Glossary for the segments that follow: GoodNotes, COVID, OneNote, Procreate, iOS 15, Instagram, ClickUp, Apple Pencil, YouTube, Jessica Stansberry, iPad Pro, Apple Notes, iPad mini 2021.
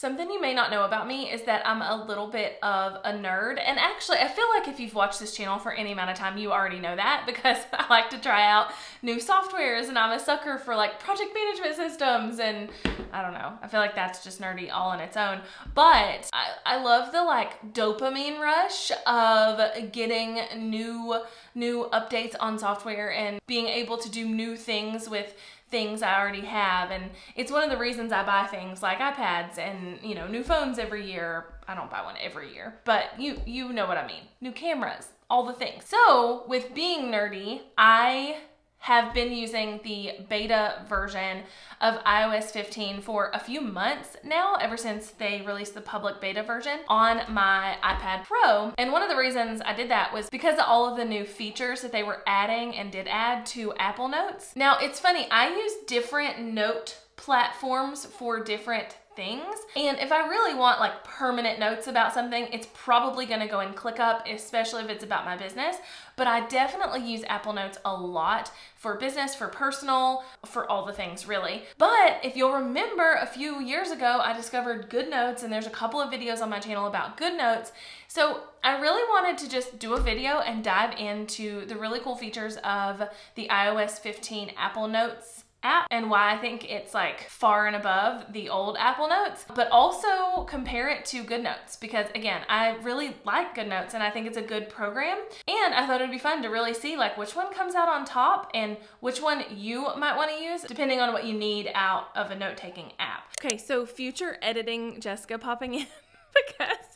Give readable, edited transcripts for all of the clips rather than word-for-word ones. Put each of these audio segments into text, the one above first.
Something you may not know about me is that I'm a little bit of a nerd, and actually I feel like if you've watched this channel for any amount of time you already know that, because I like to try out new softwares and I'm a sucker for like project management systems, and I don't know, I feel like that's just nerdy all on its own. But I love the like dopamine rush of getting new updates on software and being able to do new things with things I already have, and it's one of the reasons I buy things like iPads and, you know, new phones every year. I don't buy one every year, but you know what I mean. New cameras, all the things. So with being nerdy, I have been using the beta version of iOS 15 for a few months now, ever since they released the public beta version on my iPad Pro. And one of the reasons I did that was because of all of the new features that they were adding and did add to Apple Notes. Now, it's funny, I use different note platforms for different things. And if I really want like permanent notes about something, it's probably gonna go in ClickUp, especially if it's about my business. But I definitely use Apple Notes a lot for business, for personal, for all the things really. But if you'll remember, a few years ago, I discovered GoodNotes, and there's a couple of videos on my channel about GoodNotes. So I really wanted to just do a video and dive into the really cool features of the iOS 15 Apple Notes app, and why I think it's like far and above the old Apple Notes, but also compare it to GoodNotes, because again, I really like GoodNotes and I think it's a good program, and I thought it'd be fun to really see like which one comes out on top and which one you might want to use depending on what you need out of a note-taking app. Okay, so future editing, Jessica popping in because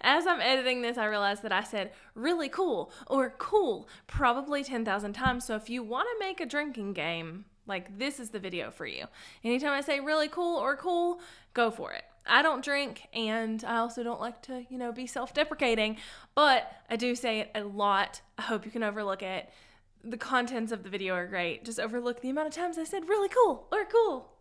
as I'm editing this, I realized that I said really cool or cool probably 10,000 times. So if you want to make a drinking game, like, this is the video for you. Anytime I say really cool or cool, go for it. I don't drink, and I also don't like to, you know, be self-deprecating, but I do say it a lot. I hope you can overlook it. The contents of the video are great. Just overlook the amount of times I said really cool or cool.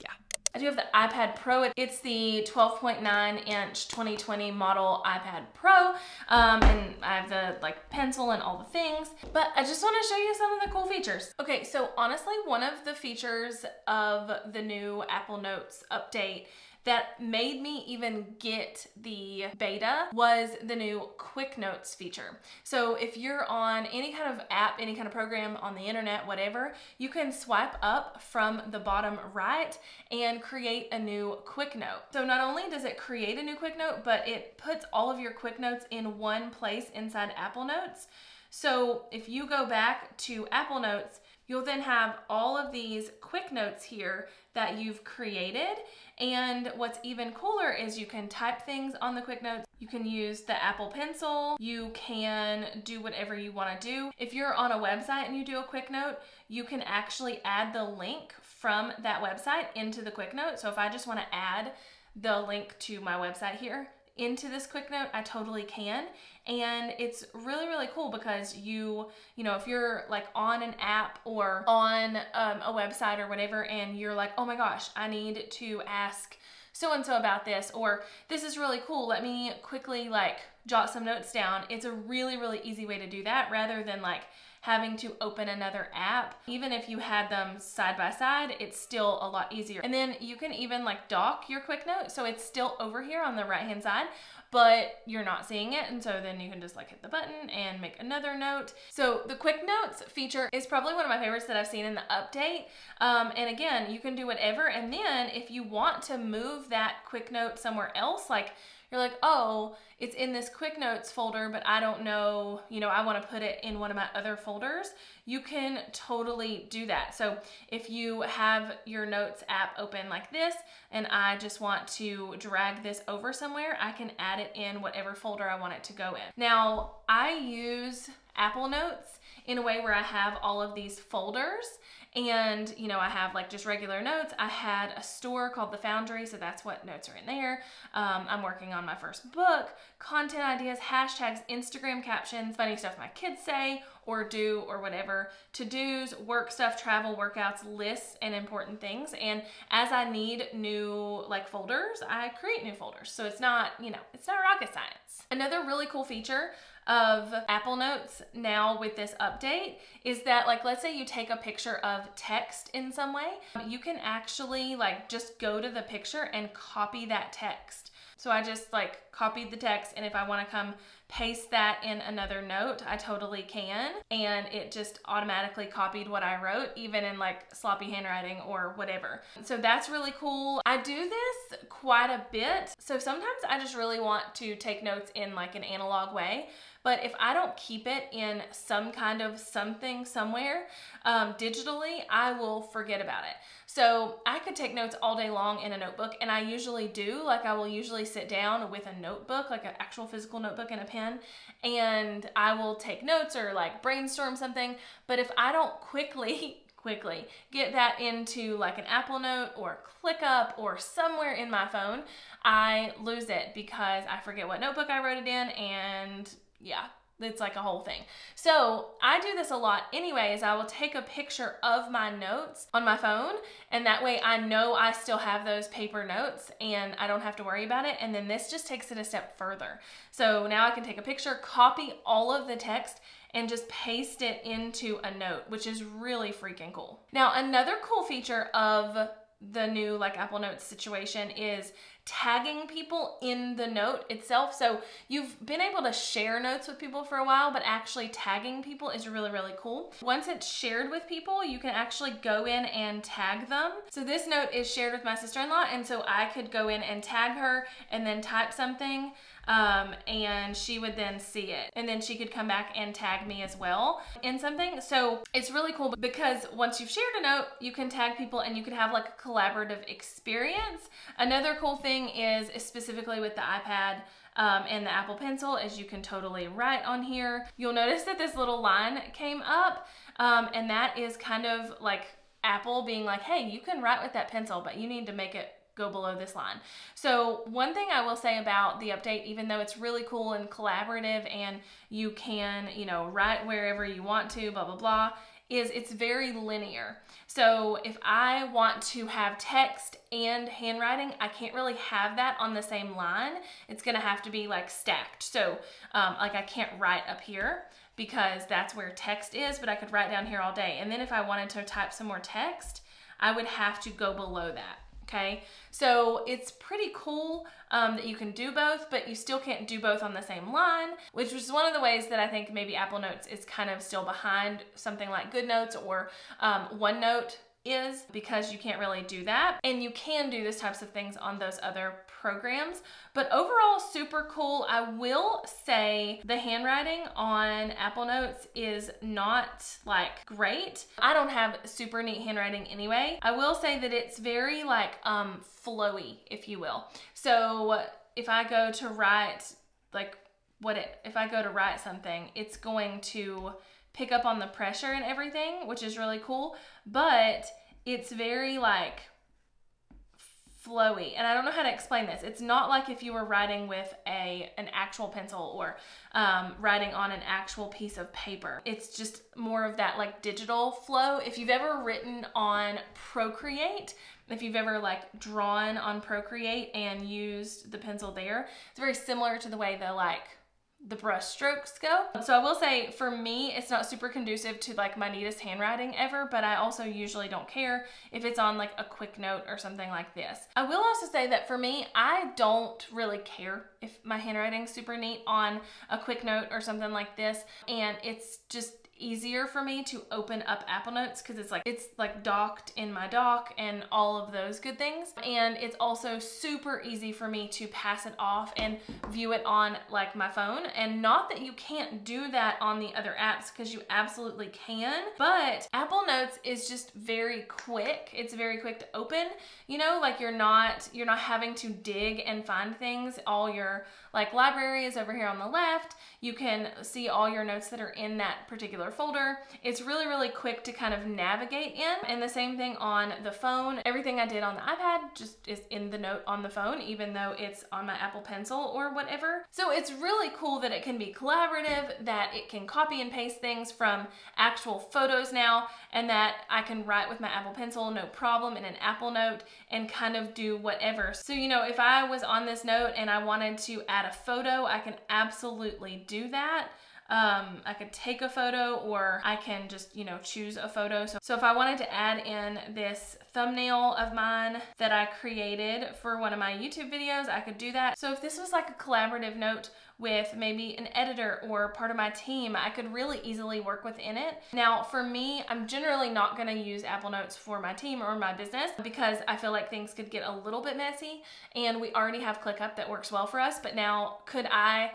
Yeah. I do have the iPad Pro. It's the 12.9-inch 2020 model iPad Pro, and I have the like pencil and all the things, but I just want to show you some of the cool features. Okay, so honestly, one of the features of the new Apple Notes update that made me even get the beta was the new Quick Notes feature. So if you're on any kind of app, any kind of program on the internet, whatever, you can swipe up from the bottom right and create a new Quick Note. So not only does it create a new Quick Note, but it puts all of your Quick Notes in one place inside Apple Notes. So if you go back to Apple Notes, you'll then have all of these Quick Notes here that you've created. And what's even cooler is you can type things on the Quick Notes. You can use the Apple Pencil. You can do whatever you want to do. If you're on a website and you do a Quick Note, you can actually add the link from that website into the Quick Note. So if I just want to add the link to my website here into this Quick Note, I totally can. And it's really, really cool because you know, if you're like on an app or on a website or whatever, and you're like, oh my gosh, I need to ask so-and-so about this, or this is really cool, let me quickly like jot some notes down. It's a really, really easy way to do that rather than like having to open another app. Even if you had them side by side, it's still a lot easier. And then you can even like dock your Quick Note. So it's still over here on the right-hand side, but you're not seeing it. And so then you can just like hit the button and make another note. So the Quick Notes feature is probably one of my favorites that I've seen in the update. And again, you can do whatever. And then if you want to move that Quick Note somewhere else, like you're like, oh, it's in this Quick Notes folder, but I don't know, you know, I want to put it in one of my other folders, you can totally do that. So if you have your Notes app open like this, and I just want to drag this over somewhere, I can add it in whatever folder I want it to go in. Now, I use Apple Notes in a way where I have all of these folders, and, you know, I have like just regular notes. I had a store called The Foundry, so that's what notes are in there. I'm working on my first book, content ideas, hashtags, Instagram captions, funny stuff my kids say, or do or whatever, to-dos, work stuff, travel, workouts, lists, and important things. And as I need new like folders, I create new folders. So it's not, you know, it's not rocket science. Another really cool feature of Apple Notes now with this update is that, like, let's say you take a picture of text in some way, you can actually like just go to the picture and copy that text. So I just like copied the text, and if I want to come paste that in another note, I totally can, and it just automatically copied what I wrote, even in like sloppy handwriting or whatever. So that's really cool. I do this quite a bit. So sometimes I just really want to take notes in like an analog way, but if I don't keep it in some kind of something somewhere digitally, I will forget about it. So I could take notes all day long in a notebook, and I usually do. Like, I will usually sit down with a notebook, like an actual physical notebook and a pen, and I will take notes or like brainstorm something. But if I don't quickly get that into like an Apple Note or ClickUp or somewhere in my phone, I lose it because I forget what notebook I wrote it in, and yeah, it's like a whole thing. So I do this a lot anyways. I will take a picture of my notes on my phone, and that way I know I still have those paper notes and I don't have to worry about it. And then this just takes it a step further. So now I can take a picture, copy all of the text, and just paste it into a note, which is really freaking cool. Now, another cool feature of the new like Apple Notes situation is tagging people in the note itself. So you've been able to share notes with people for a while, but actually tagging people is really, really cool. Once it's shared with people, you can actually go in and tag them. So this note is shared with my sister-in-law, and so I could go in and tag her and then type something, and she would then see it, and then she could come back and tag me as well in something. So it's really cool because once you've shared a note, you can tag people and you can have like a collaborative experience. Another cool thing is specifically with the iPad and the Apple Pencil is you can totally write on here. You'll notice that this little line came up, and that is kind of like Apple being like, hey, you can write with that pencil, but you need to make it go below this line. So one thing I will say about the update, even though it's really cool and collaborative and you can, you know, write wherever you want to, blah, blah, blah, is it's very linear. So if I want to have text and handwriting, I can't really have that on the same line. It's gonna have to be like stacked. So like I can't write up here because that's where text is, but I could write down here all day. And then if I wanted to type some more text, I would have to go below that. Okay, so it's pretty cool that you can do both, but you still can't do both on the same line, which is one of the ways that I think maybe Apple Notes is kind of still behind something like GoodNotes or OneNote is, because you can't really do that. And you can do these types of things on those other programs, but overall super cool. I will say the handwriting on Apple Notes is not like great. I don't have super neat handwriting anyway. I will say that it's very like flowy, if you will. So if I go to write like if I go to write something, it's going to pick up on the pressure and everything, which is really cool, but it's very like flowy. And I don't know how to explain this. It's not like if you were writing with an actual pencil or writing on an actual piece of paper. It's just more of that like digital flow. If you've ever written on Procreate, if you've ever like drawn on Procreate and used the pencil there, it's very similar to the way the brush strokes go. So I will say for me, it's not super conducive to like my neatest handwriting ever, but I also usually don't care if it's on like a quick note or something like this. I will also say that for me, I don't really care if my handwriting's super neat on a quick note or something like this. And it's just easier for me to open up Apple Notes because it's like docked in my dock and all of those good things. And it's also super easy for me to pass it off and view it on like my phone. And not that you can't do that on the other apps, because you absolutely can, but Apple Notes is just very quick. It's very quick to open, you know, like you're not having to dig and find things. All your like library is over here on the left. You can see all your notes that are in that particular particular folder. It's really, really quick to kind of navigate in. And the same thing on the phone. Everything I did on the iPad just is in the note on the phone, even though it's on my Apple Pencil or whatever. So it's really cool that it can be collaborative, that it can copy and paste things from actual photos now, and that I can write with my Apple Pencil, no problem, in an Apple Note and kind of do whatever. So, you know, if I was on this note and I wanted to add a photo, I can absolutely do that. I could take a photo, or I can just, you know, choose a photo. So if I wanted to add in this thumbnail of mine that I created for one of my YouTube videos, I could do that. So if this was like a collaborative note with maybe an editor or part of my team, I could really easily work within it. Now for me, I'm generally not going to use Apple Notes for my team or my business because I feel like things could get a little bit messy, and we already have ClickUp that works well for us. But now, could I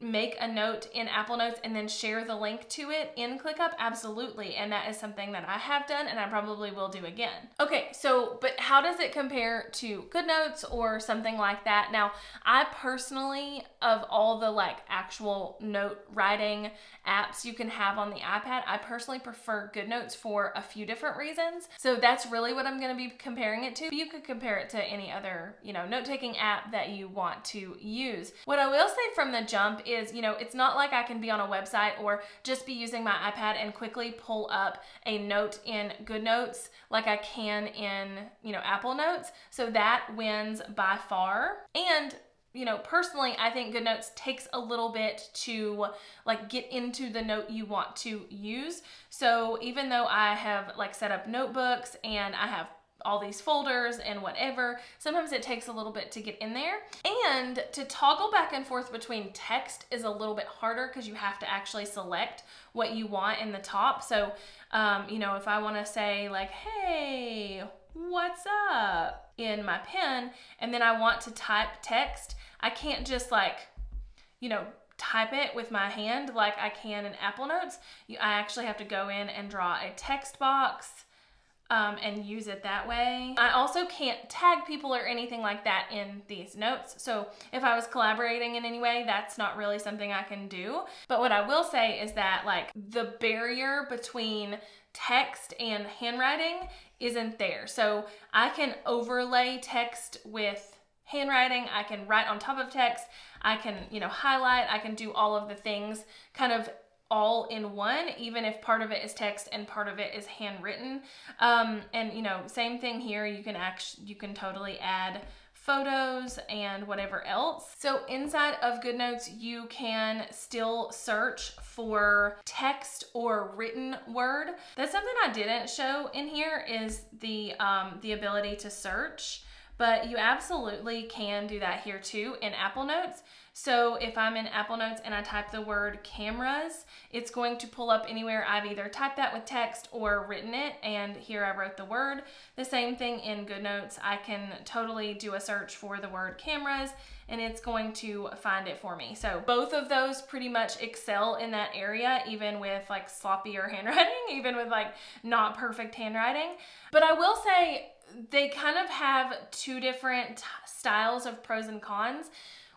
make a note in Apple Notes and then share the link to it in ClickUp? Absolutely. And that is something that I have done and I probably will do again. Okay, so, but how does it compare to GoodNotes or something like that? Now, I personally, of all the like actual note writing apps you can have on the iPad, I personally prefer GoodNotes for a few different reasons. So that's really what I'm going to be comparing it to. But you could compare it to any other, you know, note-taking app that you want to use. What I will say from the jump is, you know, it's not like I can be on a website or just be using my iPad and quickly pull up a note in GoodNotes like I can in, you know, Apple Notes. So that wins by far. And, you know, personally, I think GoodNotes takes a little bit to like get into the note you want to use. So even though I have like set up notebooks and I have all these folders and whatever, sometimes it takes a little bit to get in there, and to toggle back and forth between text is a little bit harder because you have to actually select what you want in the top. So you know, if I want to say like, hey, what's up, in my pen, and then I want to type text, I can't just like, you know, type it with my hand like I can in Apple Notes. I actually have to go in and draw a text box and use it that way. I also can't tag people or anything like that in these notes. So if I was collaborating in any way, that's not really something I can do. But what I will say is that like the barrier between text and handwriting isn't there. So I can overlay text with handwriting, I can write on top of text, I can, you know, highlight, I can do all of the things kind of all in one, even if part of it is text and part of it is handwritten. And you know, same thing here, you can totally add photos and whatever else. So inside of GoodNotes, you can still search for text or written word. That's something I didn't show in here, is the ability to search, but you absolutely can do that here too in Apple Notes. So if I'm in Apple Notes and I type the word cameras, it's going to pull up anywhere I've either typed that with text or written it, and here I wrote the word. The same thing in GoodNotes, I can totally do a search for the word cameras and it's going to find it for me. So both of those pretty much excel in that area, even with like sloppier handwriting, even with like not perfect handwriting. But I will say they kind of have two different styles of pros and cons.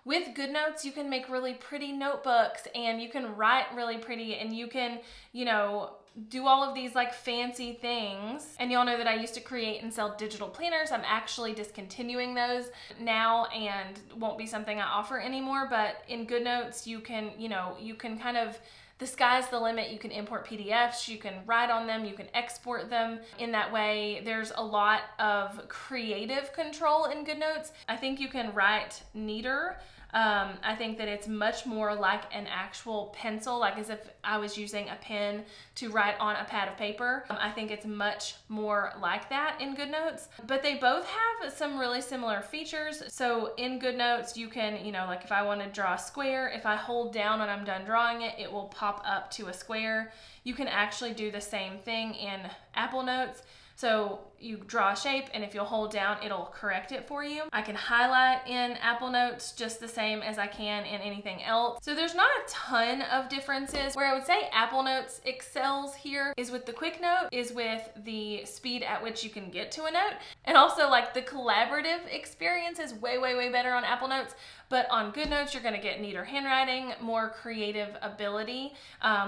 With GoodNotes, you can make really pretty notebooks and you can write really pretty and you can, you know, do all of these like fancy things. And y'all know that I used to create and sell digital planners. I'm actually discontinuing those now and won't be something I offer anymore. But in GoodNotes, you can, you know, you can kind of, the sky's the limit. You can import PDFs, you can write on them, you can export them in that way. There's a lot of creative control in GoodNotes. I think you can write neater. I think that it's much more like an actual pencil, like as if I was using a pen to write on a pad of paper. I think it's much more like that in GoodNotes, but they both have some really similar features. So in GoodNotes, you can, you know, like if I want to draw a square, if I hold down when I'm done drawing it, it will pop up to a square. You can actually do the same thing in Apple Notes. So you draw a shape, and if you'll hold down, it'll correct it for you. I can highlight in Apple Notes just the same as I can in anything else. So there's not a ton of differences. Where I would say Apple Notes excels here is with the quick note, is with the speed at which you can get to a note. And also, like, the collaborative experience is way, way, way better on Apple Notes. But on GoodNotes, you're gonna get neater handwriting, more creative ability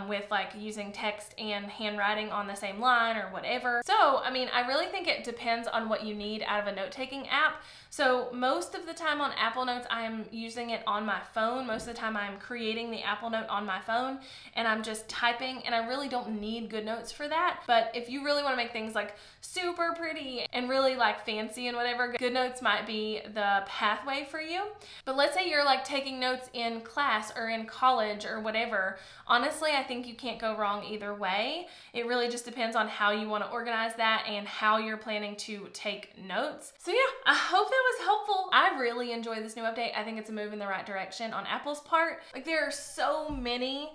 with like using text and handwriting on the same line or whatever. So, I mean, I really think it depends on what you need out of a note-taking app. So most of the time on Apple Notes, I'm using it on my phone. Most of the time I'm creating the Apple Note on my phone and I'm just typing, and I really don't need GoodNotes for that. But if you really wanna make things like super pretty and really like fancy and whatever, GoodNotes might be the pathway for you. But let's say you're like taking notes in class or in college or whatever. Honestly, I think you can't go wrong either way. It really just depends on how you want to organize that and how you're planning to take notes. So yeah, I hope that was helpful. I really enjoy this new update. I think it's a move in the right direction on Apple's part. Like, there are so many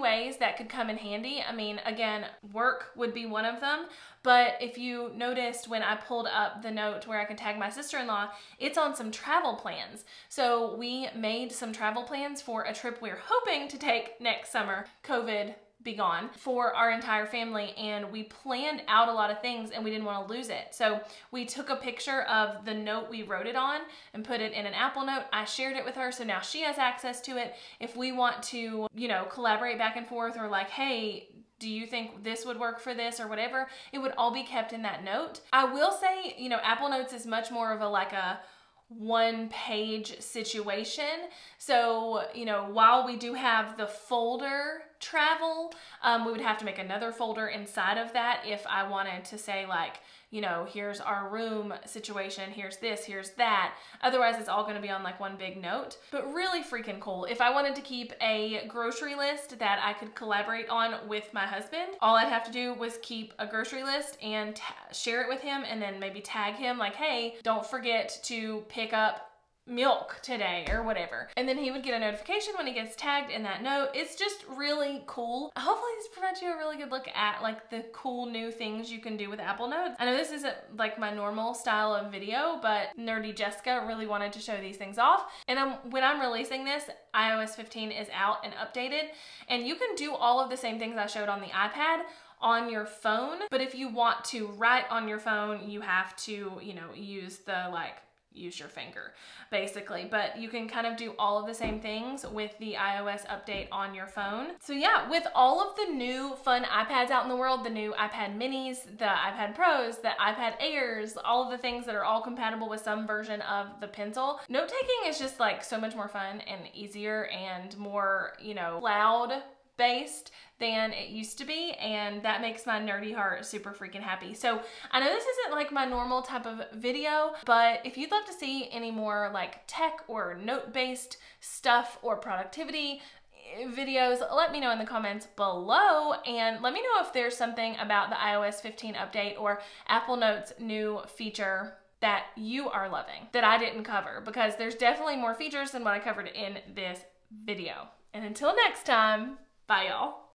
ways that could come in handy. I mean, again, work would be one of them, but if you noticed when I pulled up the note where I can tag my sister-in-law, it's on some travel plans. So we made some travel plans for a trip we're hoping to take next summer, COVID be gone, for our entire family, and we planned out a lot of things and we didn't want to lose it. So we took a picture of the note we wrote it on and put it in an Apple Note. I shared it with her, so now she has access to it. If we want to, you know, collaborate back and forth, or like, hey, do you think this would work for this or whatever, it would all be kept in that note. I will say, you know, Apple Notes is much more of a like a one-page situation. So, you know, while we do have the folder travel, we would have to make another folder inside of that if I wanted to say like, you know, here's our room situation, here's this, here's that. Otherwise, it's all gonna be on like one big note, but really freaking cool. If I wanted to keep a grocery list that I could collaborate on with my husband, all I'd have to do was keep a grocery list and share it with him, and then maybe tag him like, hey, don't forget to pick up milk today or whatever. And then he would get a notification when he gets tagged in that note. It's just really cool. Hopefully this provides you a really good look at like the cool new things you can do with Apple Notes. I know this isn't like my normal style of video, but Nerdy Jessica really wanted to show these things off. And when I'm releasing this, iOS 15 is out and updated, and you can do all of the same things I showed on the iPad on your phone. But if you want to write on your phone, you have to, you know, use the like, use your finger basically, but you can kind of do all of the same things with the iOS update on your phone. So yeah, with all of the new fun iPads out in the world, the new iPad minis, the iPad Pros, the iPad Airs, all of the things that are all compatible with some version of the Pencil, note taking is just like so much more fun and easier and more, you know, cloud based than it used to be, and that makes my nerdy heart super freaking happy. So I know this isn't like my normal type of video, but if you'd love to see any more like tech or note-based stuff or productivity videos, let me know in the comments below, and let me know if there's something about the iOS 15 update or Apple Notes new feature that you are loving that I didn't cover, because there's definitely more features than what I covered in this video. And until next time, bye y'all.